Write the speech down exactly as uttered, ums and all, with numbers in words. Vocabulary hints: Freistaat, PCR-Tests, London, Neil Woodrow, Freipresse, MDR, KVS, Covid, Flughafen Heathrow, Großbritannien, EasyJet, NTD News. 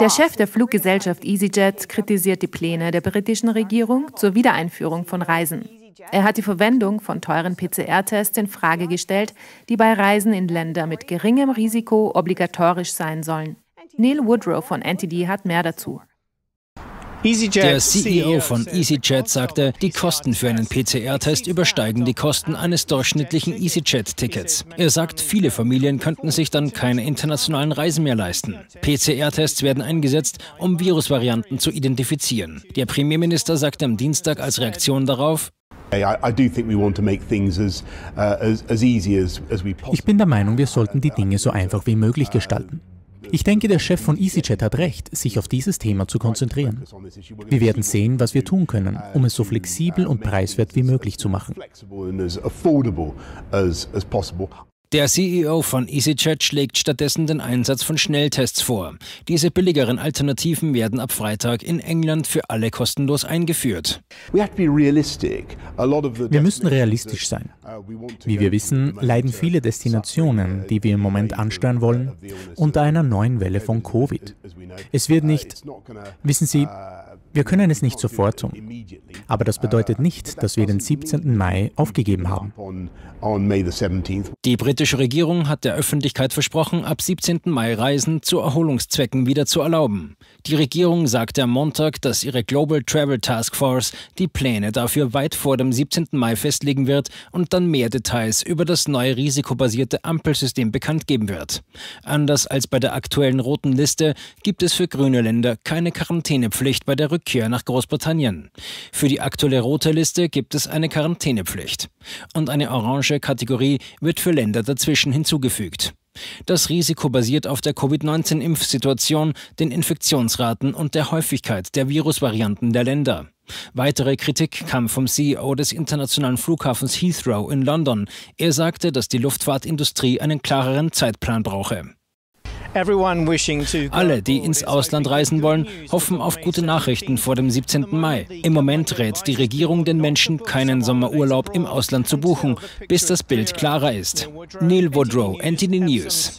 Der Chef der Fluggesellschaft EasyJet kritisiert die Pläne der britischen Regierung zur Wiedereinführung von Reisen. Er hat die Verwendung von teuren P C R-Tests in Frage gestellt, die bei Reisen in Länder mit geringem Risiko obligatorisch sein sollen. Neil Woodrow von N T D hat mehr dazu. Der C E O von EasyJet sagte, die Kosten für einen P C R-Test übersteigen die Kosten eines durchschnittlichen EasyJet-Tickets. Er sagt, viele Familien könnten sich dann keine internationalen Reisen mehr leisten. P C R-Tests werden eingesetzt, um Virusvarianten zu identifizieren. Der Premierminister sagte am Dienstag als Reaktion darauf: Ich bin der Meinung, wir sollten die Dinge so einfach wie möglich gestalten. Ich denke, der Chef von EasyJet hat recht, sich auf dieses Thema zu konzentrieren. Wir werden sehen, was wir tun können, um es so flexibel und preiswert wie möglich zu machen. Der C E O von EasyJet schlägt stattdessen den Einsatz von Schnelltests vor. Diese billigeren Alternativen werden ab Freitag in England für alle kostenlos eingeführt. Wir müssen realistisch sein. Wie wir wissen, leiden viele Destinationen, die wir im Moment ansteuern wollen, unter einer neuen Welle von Covid. Es wird nicht, wissen Sie, wir können es nicht sofort tun. Aber das bedeutet nicht, dass wir den siebzehnten Mai aufgegeben haben. Die britische Regierung hat der Öffentlichkeit versprochen, ab siebzehnten Mai Reisen zu Erholungszwecken wieder zu erlauben. Die Regierung sagte am Montag, dass ihre Global Travel Task Force die Pläne dafür weit vor dem siebzehnten Mai festlegen wird und dann mehr Details über das neue risikobasierte Ampelsystem bekannt geben wird. Anders als bei der aktuellen roten Liste gibt es für grüne Länder keine Quarantänepflicht bei der Rückkehr nach Großbritannien. Für die aktuelle rote Liste gibt es eine Quarantänepflicht. Und eine orange Kategorie wird für Länder dazwischen hinzugefügt. Das Risiko basiert auf der Covid neunzehn-Impfsituation, den Infektionsraten und der Häufigkeit der Virusvarianten der Länder. Weitere Kritik kam vom C E O des internationalen Flughafens Heathrow in London. Er sagte, dass die Luftfahrtindustrie einen klareren Zeitplan brauche. Alle, die ins Ausland reisen wollen, hoffen auf gute Nachrichten vor dem siebzehnten Mai. Im Moment rät die Regierung den Menschen, keinen Sommerurlaub im Ausland zu buchen, bis das Bild klarer ist. Neil Woodrow, N T D News.